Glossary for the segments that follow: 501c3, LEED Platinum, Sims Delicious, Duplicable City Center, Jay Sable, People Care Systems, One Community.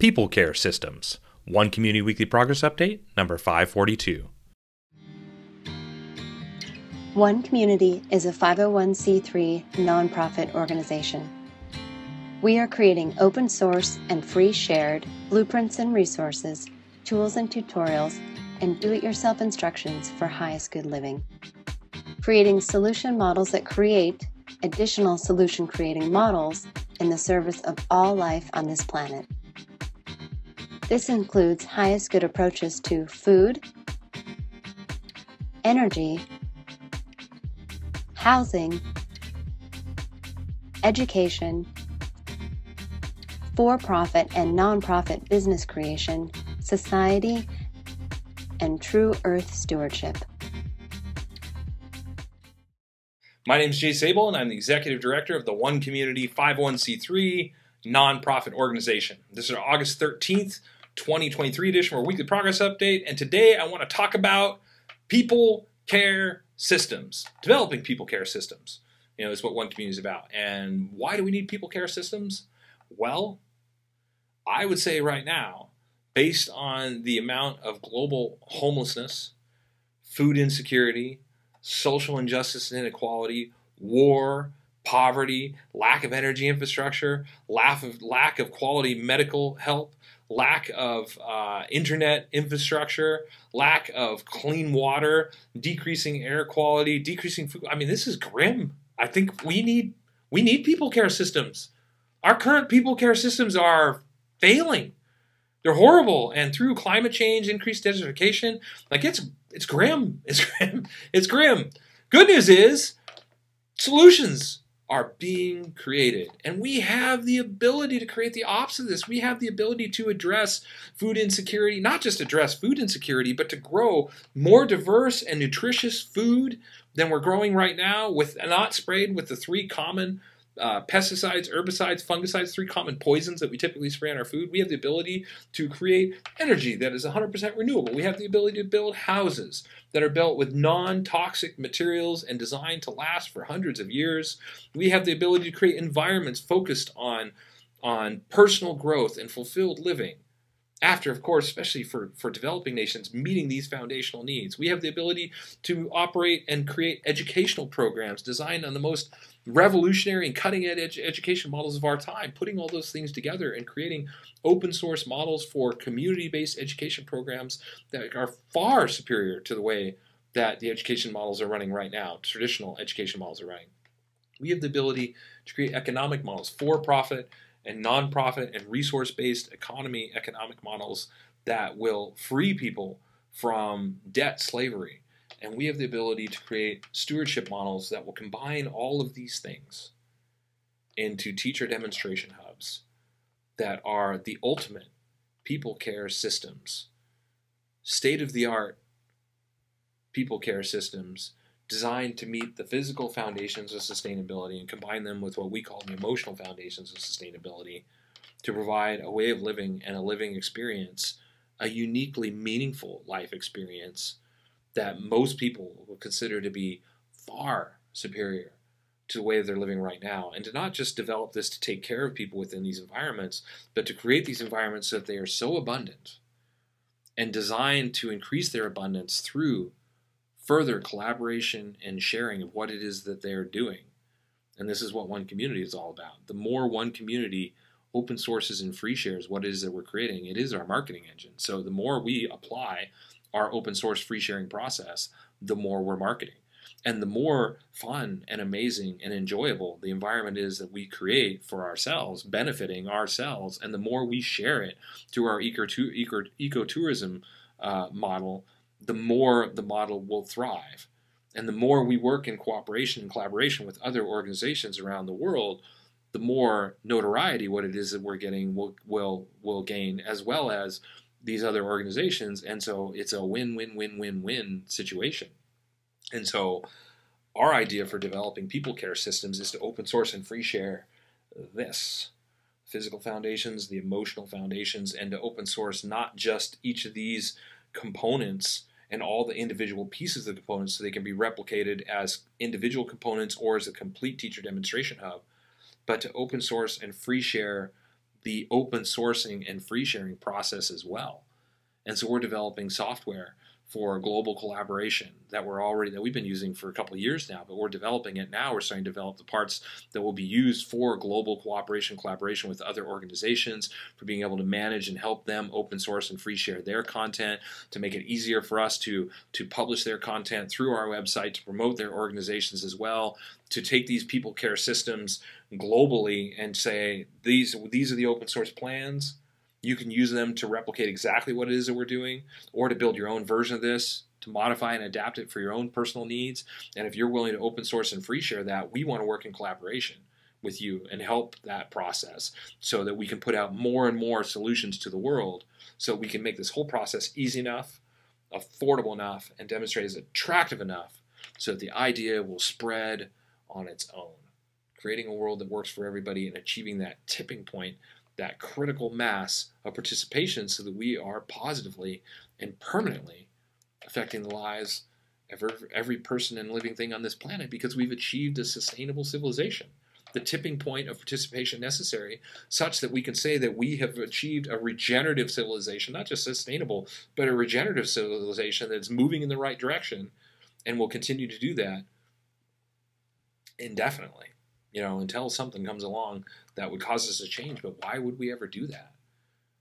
People Care Systems, One Community Weekly Progress Update, number 542. One Community is a 501c3 nonprofit organization. We are creating open source and free shared blueprints and resources, tools and tutorials, and do-it-yourself instructions for highest good living. Creating solution models that create additional solution-creating models in the service of all life on this planet. This includes highest good approaches to food, energy, housing, education, for-profit and non-profit business creation, society, and true earth stewardship. My name is Jay Sable, and I'm the Executive Director of the One Community 501c3 nonprofit organization. This is our August 13th, 2023 edition of our Weekly Progress Update, and today I want to talk about people care systems, developing people care systems. You know, is what One Community is about. And why do we need people care systems? Well, I would say right now, based on the amount of global homelessness, food insecurity, social injustice and inequality, war, poverty, lack of energy infrastructure, lack of quality medical help, lack of internet infrastructure, lack of clean water, decreasing air quality, decreasing food. I mean, this is grim. I think we need people care systems. Our current people care systems are failing. They're horrible. And through climate change, increased desertification, like it's grim. It's grim. It's grim. Good news is solutions are being created. And we have the ability to create the opposite of this. We have the ability to address food insecurity, not just address food insecurity, but to grow more diverse and nutritious food than we're growing right now, with not sprayed with the three common pesticides, herbicides, fungicides, three common poisons that we typically spray on our food. We have the ability to create energy that is 100% renewable. We have the ability to build houses that are built with non-toxic materials and designed to last for hundreds of years. We have the ability to create environments focused on personal growth and fulfilled living. After, of course, especially for developing nations, meeting these foundational needs. We have the ability to operate and create educational programs designed on the most revolutionary and cutting-edge education models of our time, putting all those things together and creating open-source models for community-based education programs that are far superior to the way that the education models are running right now, traditional education models are running. We have the ability to create economic models, for-profit and nonprofit and resource-based economic models that will free people from debt slavery. And we have the ability to create stewardship models that will combine all of these things into teacher demonstration hubs that are the ultimate people care systems, state-of-the-art people care systems designed to meet the physical foundations of sustainability and combine them with what we call the emotional foundations of sustainability to provide a way of living and a living experience, a uniquely meaningful life experience that most people will consider to be far superior to the way they're living right now. And to not just develop this to take care of people within these environments, but to create these environments so that they are so abundant and designed to increase their abundance through further collaboration and sharing of what it is that they're doing. And this is what One Community is all about. The more One Community open sources and free shares what it is that we're creating, it is our marketing engine. So the more we apply our open source free sharing process, the more we're marketing. And the more fun and amazing and enjoyable the environment is that we create for ourselves, benefiting ourselves, and the more we share it through our ecotourism model, the more the model will thrive. And the more we work in cooperation and collaboration with other organizations around the world, the more notoriety what it is that we're getting will gain, as well as these other organizations. And so it's a win-win-win-win-win situation. And so our idea for developing people care systems is to open source and free share this. Physical foundations, the emotional foundations, and to open source not just each of these components and all the individual pieces of the components so they can be replicated as individual components or as a complete teacher demonstration hub, but to open source and free share the open sourcing and free sharing process as well. And so we're developing software for global collaboration that we've been using for a couple of years now, but we're developing it now. We're starting to develop the parts that will be used for global collaboration with other organizations, for being able to manage and help them open source and free share their content, to make it easier for us to publish their content through our website, to promote their organizations as well, to take these people care systems globally and say, these are the open source plans. You can use them to replicate exactly what it is that we're doing, or to build your own version of this, to modify and adapt it for your own personal needs. And if you're willing to open source and free share that, we want to work in collaboration with you and help that process so that we can put out more and more solutions to the world, so we can make this whole process easy enough, affordable enough, and demonstrate as attractive enough so that the idea will spread on its own, creating a world that works for everybody and achieving that tipping point, that critical mass of participation, so that we are positively and permanently affecting the lives of every person and living thing on this planet, because we've achieved a sustainable civilization. The tipping point of participation necessary, such that we can say that we have achieved a regenerative civilization, not just sustainable, but a regenerative civilization that's moving in the right direction and will continue to do that indefinitely. You know, until something comes along that would cause us to change. But why would we ever do that?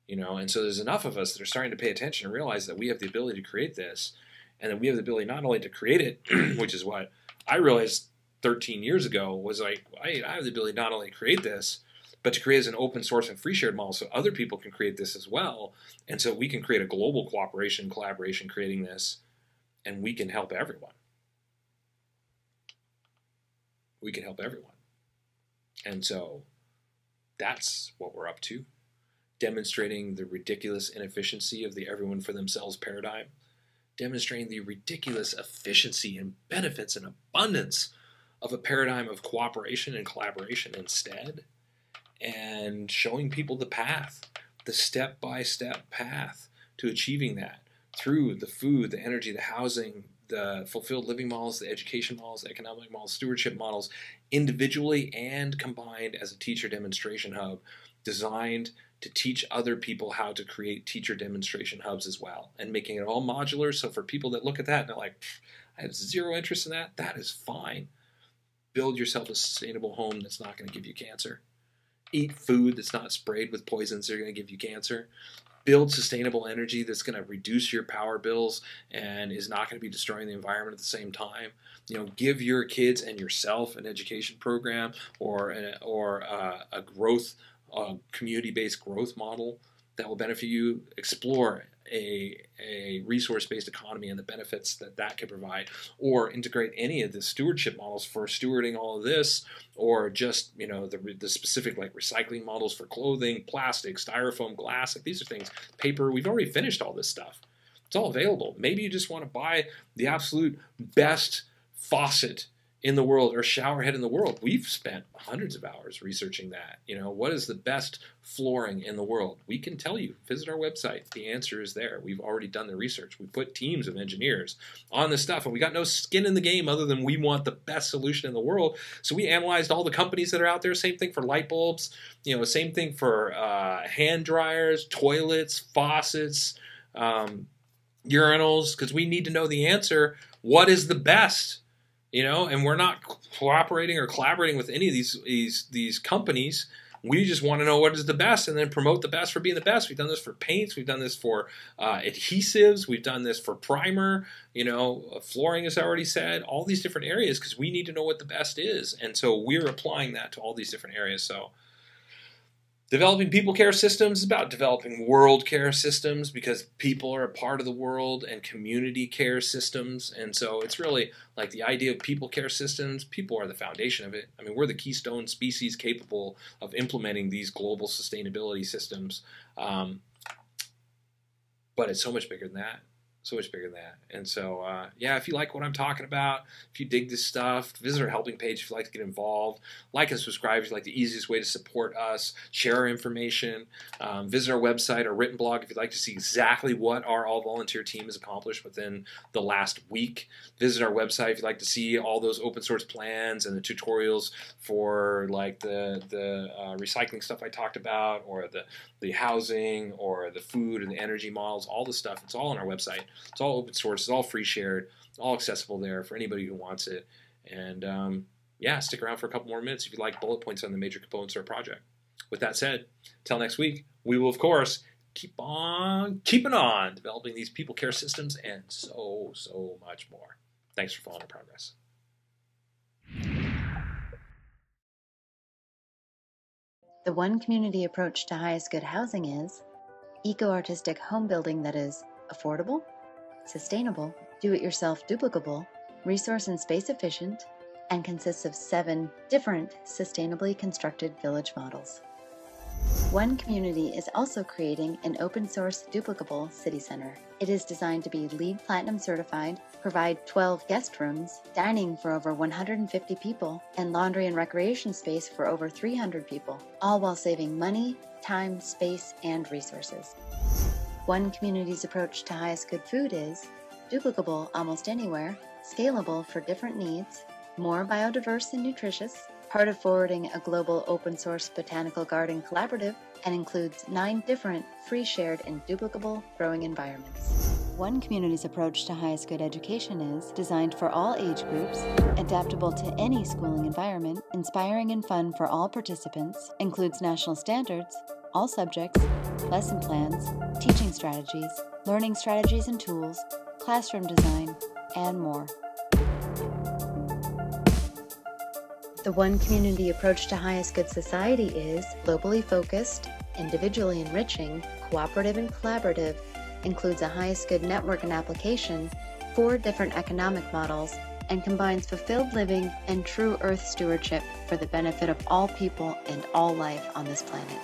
You know, and so there's enough of us that are starting to pay attention and realize that we have the ability to create this, and that we have the ability not only to create it, which is what I realized 13 years ago was like, I have the ability not only to create this, but to create as an open source and free shared model so other people can create this as well. And so we can create a global collaboration, creating this, and we can help everyone. We can help everyone. And so that's what we're up to, demonstrating the ridiculous inefficiency of the everyone for themselves paradigm, demonstrating the ridiculous efficiency and benefits and abundance of a paradigm of cooperation and collaboration instead, and showing people the path, the step-by-step path to achieving that through the food, the energy, the housing, the fulfilled living models, the education models, the economic models, stewardship models, individually and combined as a teacher demonstration hub, designed to teach other people how to create teacher demonstration hubs as well, and making it all modular. So for people that look at that and they're like, I have zero interest in that, that is fine. Build yourself a sustainable home that's not going to give you cancer. Eat food that's not sprayed with poisons that are going to give you cancer. Build sustainable energy that's going to reduce your power bills and is not going to be destroying the environment at the same time. You know, give your kids and yourself an education program or a growth, community-based growth model that will benefit you. Explore a resource-based economy and the benefits that that could provide, or integrate any of the stewardship models for stewarding all of this, or just, you know, the specific like recycling models for clothing, plastic, styrofoam, glass. Like, these are things, paper. We've already finished all this stuff. It's all available. Maybe you just want to buy the absolute best faucet in the world or shower head in the world. We've spent hundreds of hours researching that. You know, what is the best flooring in the world? We can tell you. Visit our website. The answer is there. We've already done the research. We put teams of engineers on this stuff, and we got no skin in the game other than we want the best solution in the world. So we analyzed all the companies that are out there. Same thing for light bulbs, you know, same thing for hand dryers, toilets, faucets, urinals, because we need to know the answer. What is the best? You know, and we're not cooperating or collaborating with any of these companies. We just want to know what is the best, and then promote the best for being the best. We've done this for paints. We've done this for adhesives. We've done this for primer. You know, flooring, as I already said, all these different areas, because we need to know what the best is. And so we're applying that to all these different areas. So developing people care systems is about developing world care systems, because people are a part of the world, and community care systems. And so it's really like the idea of people care systems. People are the foundation of it. I mean, we're the keystone species capable of implementing these global sustainability systems. But it's so much bigger than that. so much bigger than that. And so, yeah, if you like what I'm talking about, if you dig this stuff, visit our helping page if you'd like to get involved. Like and subscribe if you like the easiest way to support us. Share our information. Visit our website, our written blog, if you'd like to see exactly what our all-volunteer team has accomplished within the last week. Visit our website if you'd like to see all those open source plans and the tutorials for like the recycling stuff I talked about, or the housing, or the food and the energy models, all the stuff. It's all on our website. It's all open source. It's all free shared. It's all accessible there for anybody who wants it. And yeah, stick around for a couple more minutes if you'd like bullet points on the major components of our project. With that said, till next week, we will, of course, keep on keeping on developing these people care systems and so, so much more. Thanks for following our progress. The one community approach to highest good housing is eco-artistic home building that is affordable, sustainable, do-it-yourself duplicable, resource and space efficient, and consists of 7 different sustainably constructed village models. One Community is also creating an open-source duplicable city center. It is designed to be LEED Platinum certified, provide 12 guest rooms, dining for over 150 people, and laundry and recreation space for over 300 people, all while saving money, time, space, and resources. One Community's approach to highest good food is duplicable almost anywhere, scalable for different needs, more biodiverse and nutritious, part of forwarding a global open-source botanical garden collaborative, and includes 9 different free shared and duplicable growing environments. One Community's approach to highest good education is designed for all age groups, adaptable to any schooling environment, inspiring and fun for all participants, includes national standards, all subjects, lesson plans, teaching strategies, learning strategies and tools, classroom design, and more. The One Community approach to highest good society is globally focused, individually enriching, cooperative and collaborative, includes a highest good network and application, 4 different economic models, and combines fulfilled living and true earth stewardship for the benefit of all people and all life on this planet.